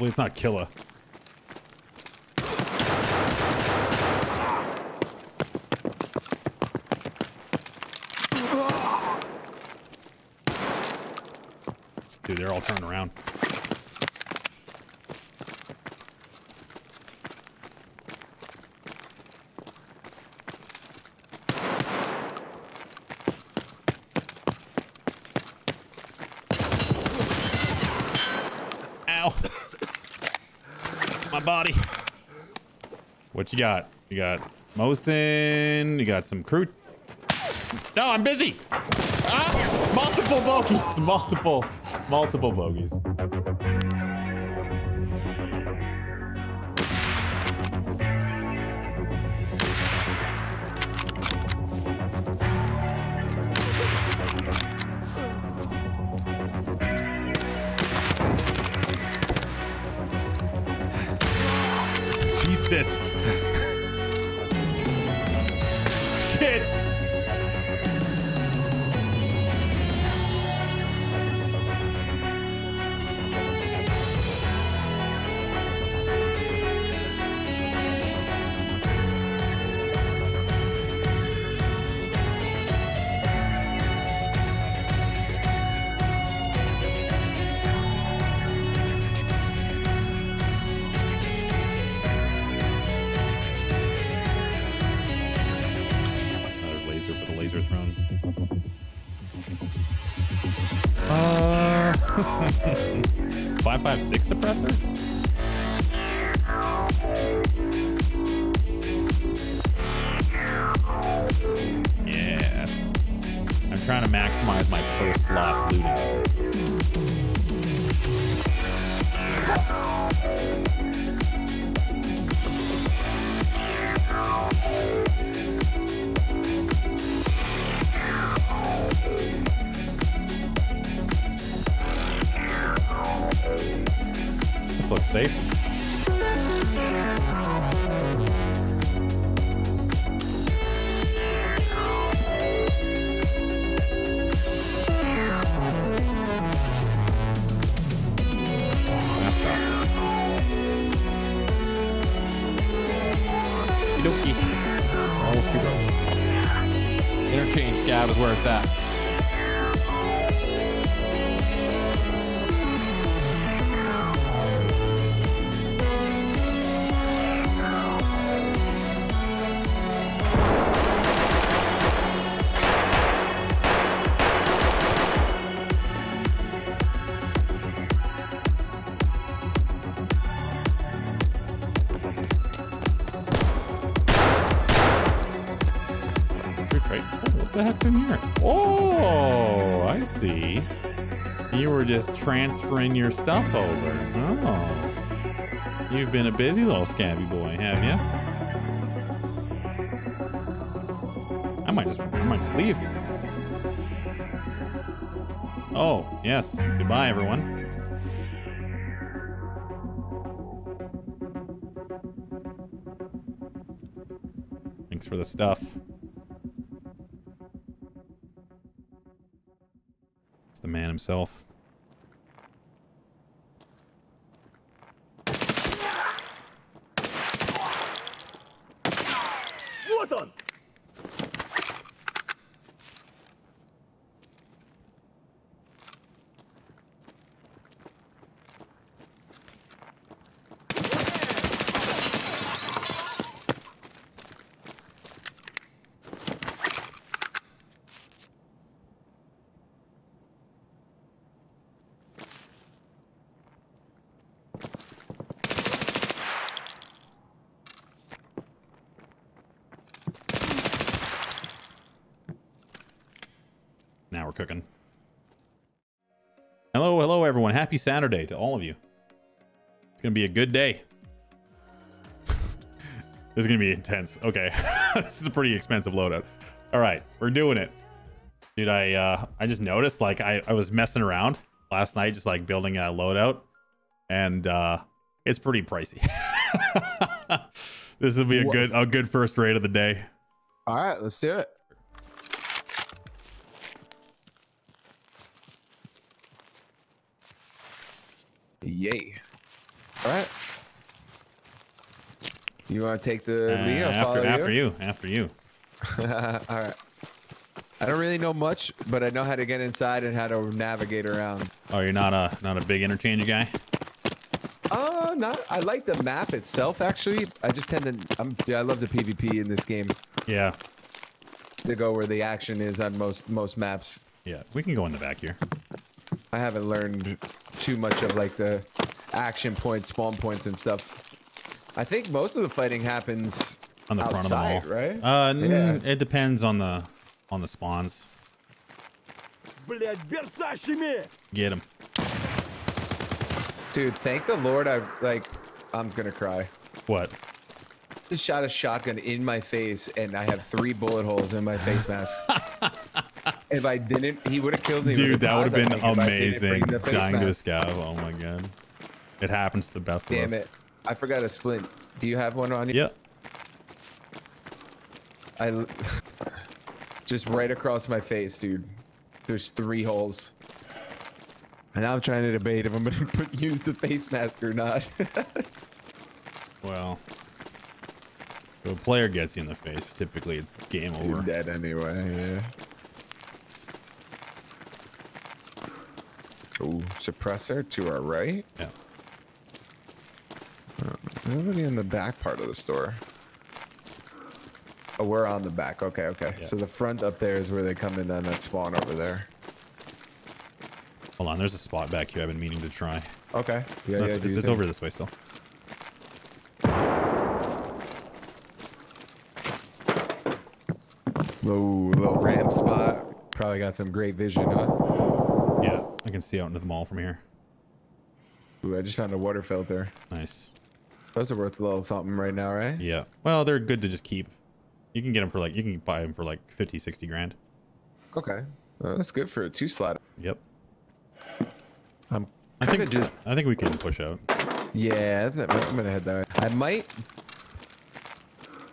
Hopefully it's not Killa. Dude, they're all turning around. Body. What you got? You got Mosin. You got some crew. No, I'm busy. Ah, multiple bogeys. Multiple bogeys. Just transferring your stuff over. Oh, you've been a busy little scabby boy, have you? I might just leave. Oh yes, goodbye everyone. Thanks for the stuff. It's the man himself. Happy Saturday to all of you. It's gonna be a good day. This is gonna be intense. Okay. This is a pretty expensive loadout. All right, we're doing it, dude. I just noticed, like, I was messing around last night, just like building a loadout, and it's pretty pricey. This will be a good first raid of the day. All right, let's do it. Yay. Alright. You want to take the lead? I'll follow you. After you. Alright. I don't really know much, but I know how to get inside and how to navigate around. Oh, you're not a big interchange guy? I like the map itself, actually. I just tend to... I love the PvP in this game. Yeah. To go where the action is on most maps. Yeah, we can go in the back here. I haven't learned too much of, like, the action points, spawn points, and stuff. I think most of the fighting happens on the outside, front of the wall, right? Yeah. It depends on the... on the spawns. Get him. Dude, thank the Lord I'm gonna cry. What? Just shot a shotgun in my face and I have 3 bullet holes in my face mask. If I didn't, he would have killed me. Dude, that would have been amazing. Dying to a scav. Oh my god. It happens to the best of us. Damn it. I forgot a splint. Do you have one on you? Yep. Just right across my face, dude. There's 3 holes. And now I'm trying to debate if I'm going to use the face mask or not. Well, if a player gets you in the face, typically it's game over. You're dead anyway, yeah. Oh, suppressor to our right? Yeah. Nobody in the back part of the store. Oh, we're on the back. Okay, okay. Yeah. So the front up there is where they come in on that spawn over there. Hold on, there's a spot back here I've been meaning to try. Okay. Yeah, no, yeah. It's over this way still. Low ramp spot. Probably got some great vision, huh? Yeah, I can see out into the mall from here. Ooh, I just found a water filter. Nice. Those are worth a little something right now, right? Yeah. Well, they're good to just keep. You can get them for like, you can buy them for like 50, 60 grand. Okay. That's good for a 2-slider. Yep. I think we can push out. Yeah, I'm going to head that way. I might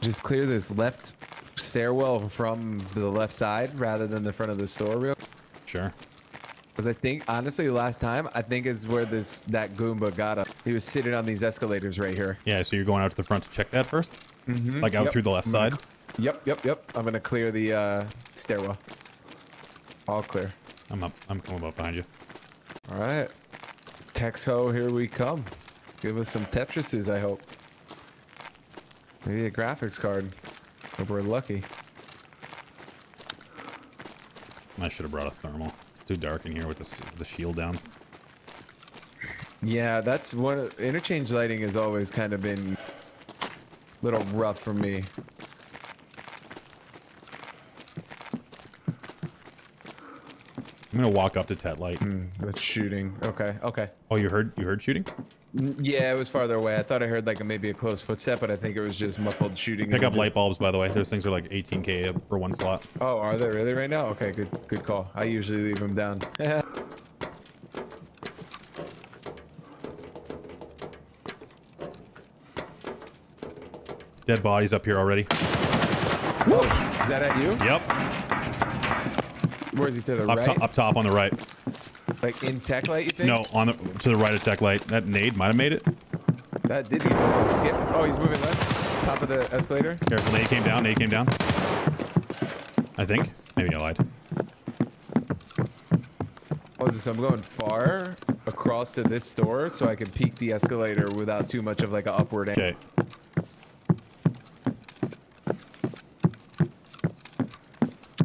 just clear this left stairwell from the left side rather than the front of the store real quick. Sure. Because I think, honestly, last time, I think is where that Goomba got up. He was sitting on these escalators right here. Yeah, so you're going out to the front to check that first? Mm-hmm. Like out through the left side? Yep. I'm gonna clear the stairwell. All clear. I'm coming up behind you. All right, Texho, here we come. Give us some Tetrises, I hope. Maybe a graphics card. Hope we're lucky. I should have brought a thermal. It's too dark in here with the shield down. Yeah, that's one. Interchange lighting has always kind of been a little rough for me. I'm gonna walk up to Tetlight. That's shooting. Okay. Oh, you heard shooting? Yeah, it was farther away. I thought I heard like maybe a close footstep, but I think it was just muffled shooting. Pick up light bulbs, by the way. Those things are like 18K for 1 slot. Oh, are they really right now? Okay, good call. I usually leave them down. Dead bodies up here already. Whoa. Is that at you? Yep. Where is he, to the right? Up top on the right. Like in Techlight, you think? No, to the right of Techlight. That nade might have made it. That did even skip. Oh, he's moving left. Top of the escalator. Careful, nade came down. I think. Maybe I lied. Oh, so I'm going far across to this store so I can peek the escalator without too much of like an upward angle. Okay.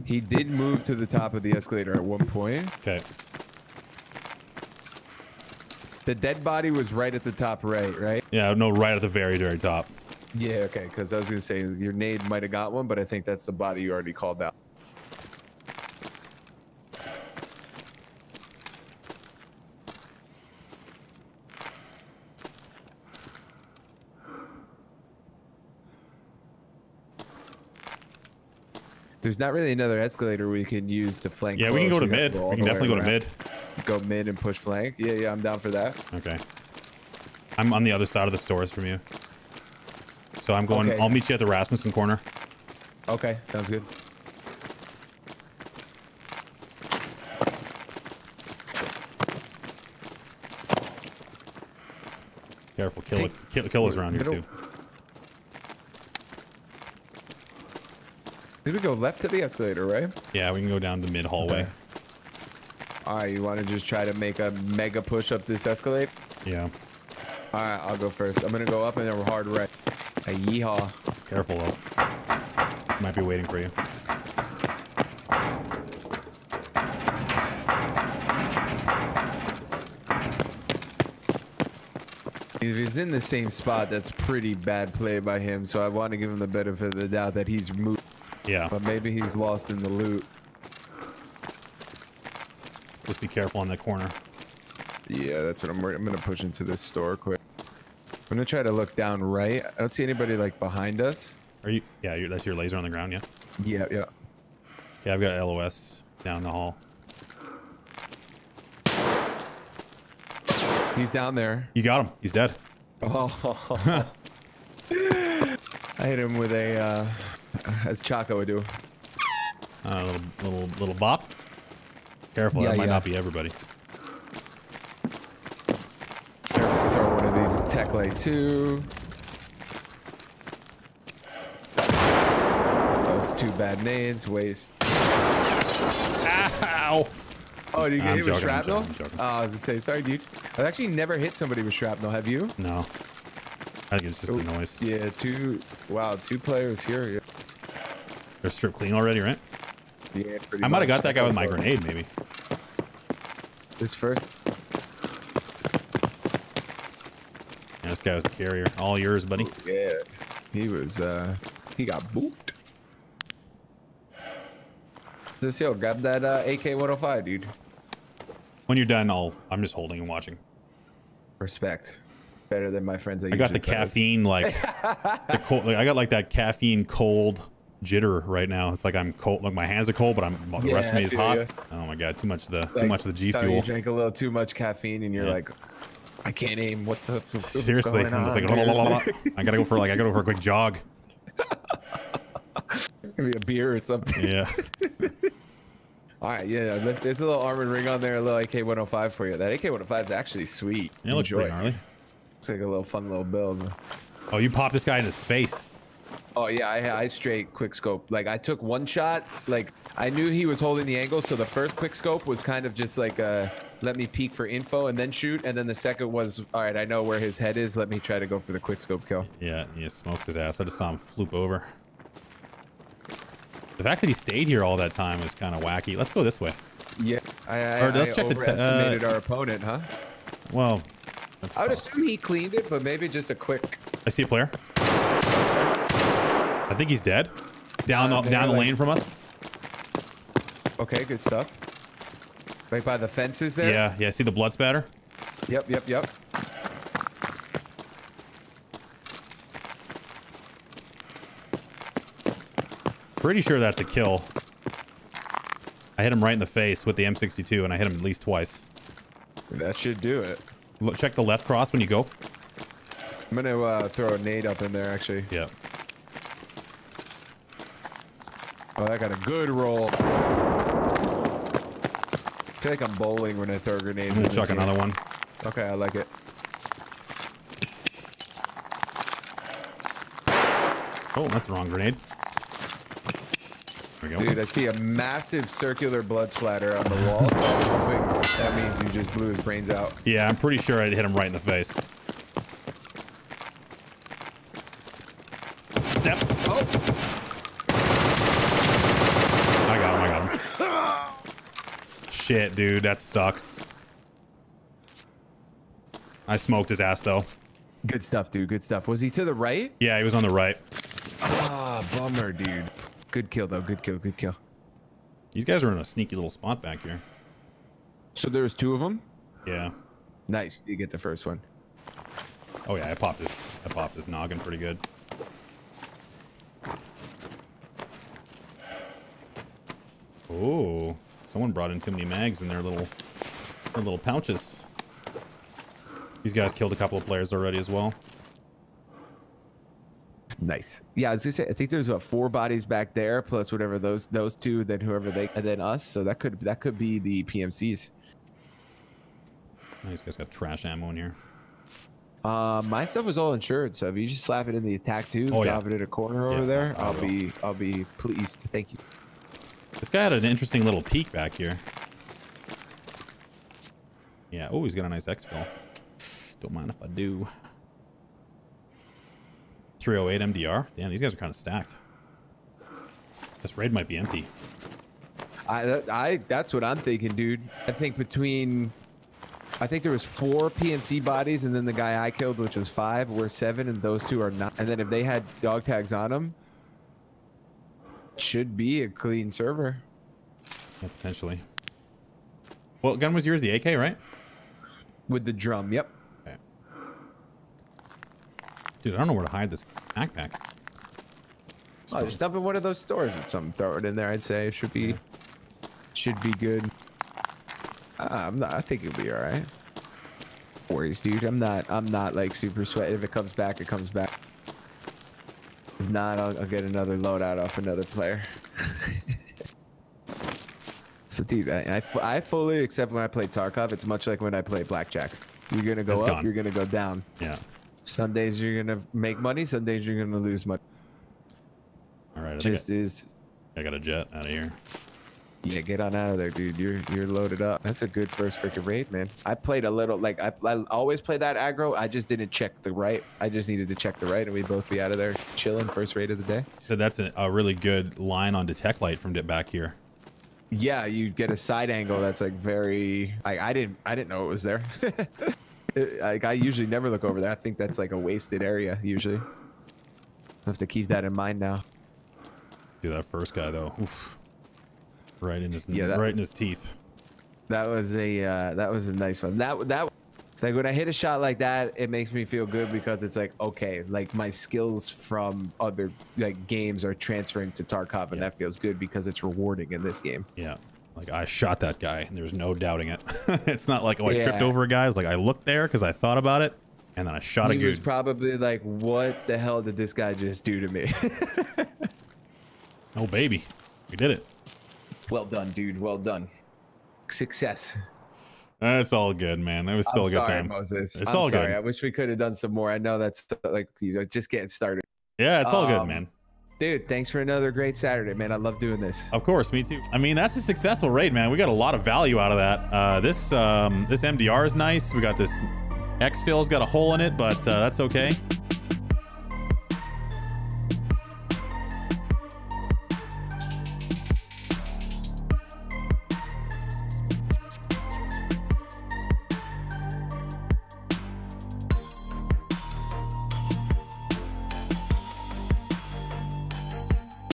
He did move to the top of the escalator at one point. Okay. The dead body was right at the top right? Yeah, no, right at the very, very top. Yeah, okay, because I was going to say your nade might have got one, but I think that's the body you already called out. There's not really another escalator we can use to flank. Yeah, we can go to mid. We can definitely go to mid. Go mid and push flank. Yeah, I'm down for that. Okay. I'm on the other side of the stores from you. So I'm going, okay. I'll meet you at the Rasmussen corner. Okay, sounds good. Careful, killers around here too. Did we go left to the escalator, right? Yeah, we can go down the mid hallway. Okay. Alright, you want to just try to make a mega push up this escalator? Yeah. Alright, I'll go first. I'm gonna go up and then we're hard right. A yeehaw. Careful though. Might be waiting for you. If he's in the same spot, that's pretty bad play by him, so I want to give him the benefit of the doubt that he's moved. Yeah. But maybe he's lost in the loot. Just be careful on that corner. Yeah, that's what I'm worried. I'm going to push into this store quick. I'm going to try to look down right. I don't see anybody, like, behind us. Are you? Yeah, that's your laser on the ground, yeah? Yeah, yeah. Yeah, I've got LOS down the hall. He's down there. You got him. He's dead. Oh. I hit him with a, as Chaco would do. Little bop. Careful, that might not be everybody. Careful, it's our one of these. Techlight 2. Those two bad nades. Waste. Ow. Oh, did you get hit with shrapnel? I'm joking. Oh, I was gonna say, sorry, dude. I've actually never hit somebody with shrapnel, have you? No. I think it's just the noise. Yeah, two players here. Yeah. They're stripped clean already, right? Yeah, pretty much. I might have got that guy with my grenade, maybe. This first. Yeah, this guy was the carrier. All yours, buddy. Ooh, yeah. He was, he got booped. This yo, grab that AK-105, dude. When you're done, I'm just holding and watching. Respect. Better than my friends. I got the caffeine, like, the cold, like I got like that caffeine cold jitter right now. It's like I'm cold, like my hands are cold, but the rest of me is hot. You. Oh my god, too much of the G fuel. You drank a little too much caffeine, and you're like, I can't aim. What the? Seriously, I'm just like, blah, blah, blah, blah. I gotta go for a quick jog. Maybe a beer or something. Yeah. All right, yeah, there's a little armored ring on there, a little AK-105 for you. That AK-105 is actually sweet. It looks pretty gnarly. Looks like a little fun little build. Oh, you popped this guy in his face. Oh, yeah, I straight quick scope. Like, I took one shot. Like, I knew he was holding the angle, so the first quick scope was kind of just like, let me peek for info and then shoot. And then the second was, all right, I know where his head is. Let me try to go for the quick scope kill. Yeah, you smoked his ass. I just saw him floop over. The fact that he stayed here all that time is kind of wacky. Let's go this way. Yeah, I overestimated our opponent, huh? Well, I would assume he cleaned it, but maybe just a quick. I see a player. I think he's dead. Down the lane from us. Okay, good stuff. Right by the fences there. Yeah, yeah. See the blood spatter. Yep. Pretty sure that's a kill. I hit him right in the face with the M62, and I hit him at least twice. That should do it. Look, check the left cross when you go. I'm going to throw a nade up in there, actually. Yeah. Oh, that got a good roll. I feel like I'm bowling when I throw grenades. I'm going to chuck another one. Okay, I like it. Oh, that's the wrong grenade. Dude, I see a massive circular blood splatter on the wall, so I'm hoping that means you just blew his brains out. Yeah, I'm pretty sure I hit him right in the face. Steps. Oh! I got him. Shit, dude, that sucks. I smoked his ass, though. Good stuff, dude, good stuff. Was he to the right? Yeah, he was on the right. Ah, bummer, dude. Good kill, though. Good kill. These guys are in a sneaky little spot back here. So there's two of them? Yeah. Nice. You get the first one. Oh, yeah. I popped his noggin pretty good. Oh. Someone brought in too many mags in their little pouches. These guys killed a couple of players already as well. Nice. Yeah, I was gonna say, I think there's about 4 bodies back there, plus whatever those two, then whoever they, and then us. So that could be the PMCs. These guys got trash ammo in here. My stuff was all insured, so if you just slap it in the attack tube, drop it in a corner over there, I'll be pleased. Thank you. This guy had an interesting little peek back here. Yeah. Oh, he's got a nice X-Fill. Don't mind if I do. 308 MDR. Damn, these guys are kind of stacked. This raid might be empty. That's what I'm thinking, dude. I think between, I think there was 4 PNC bodies, and then the guy I killed, which was 5, we're 7, and those 2 are 9. And then if they had dog tags on them, it should be a clean server. Yeah, potentially. What gun was yours? The AK, right? With the drum, yep. Okay. Dude, I don't know where to hide this backpack. Oh, just dump in one of those stores or something. Throw it in there, I'd say. It should be, should be good. I think it'll be all right. No worries, dude. I'm not like super sweaty. If it comes back, it comes back. If not, I'll get another loadout off another player. So, dude, I fully accept when I play Tarkov. It's much like when I play Blackjack. You're gonna go up. You're gonna go down. Yeah. Some days you're gonna make money. Some days you're gonna lose money. All right, I got a jet out of here. Yeah, get on out of there, dude. You're loaded up. That's a good first freaking raid, man. I played a little, like, I always play that aggro. I just didn't check the right. I just needed to check the right, and we'd both be out of there chilling. First raid of the day. So that's a really good line onto Techlight from back here. Yeah, you get a side angle that's like very. I didn't know it was there. Like, I usually never look over there. I think that's like a wasted area usually. I have to keep that in mind now. Dude, that first guy though, oof. Right in his right in his teeth. That was a nice one. That like when I hit a shot like that, it makes me feel good because it's like, okay, like my skills from other like games are transferring to Tarkov, and that feels good because it's rewarding in this game. Yeah, like I shot that guy, and there's no doubting it. It's not like, oh, I tripped over a guy. It's like I looked there because I thought about it, and then I shot a dude. He was probably like, what the hell did this guy just do to me? Oh baby, we did it. Well done, dude. Well done. Success. That's all good, man. That was still a good time. Moses. It's all good. I wish we could have done some more. I know that's like, you know, just getting started. Yeah, it's all good, man. Dude, thanks for another great Saturday, man. I love doing this. Of course, me too. I mean, that's a successful raid, man. We got a lot of value out of that. This MDR is nice. We got this X-Fill's got a hole in it, but that's okay.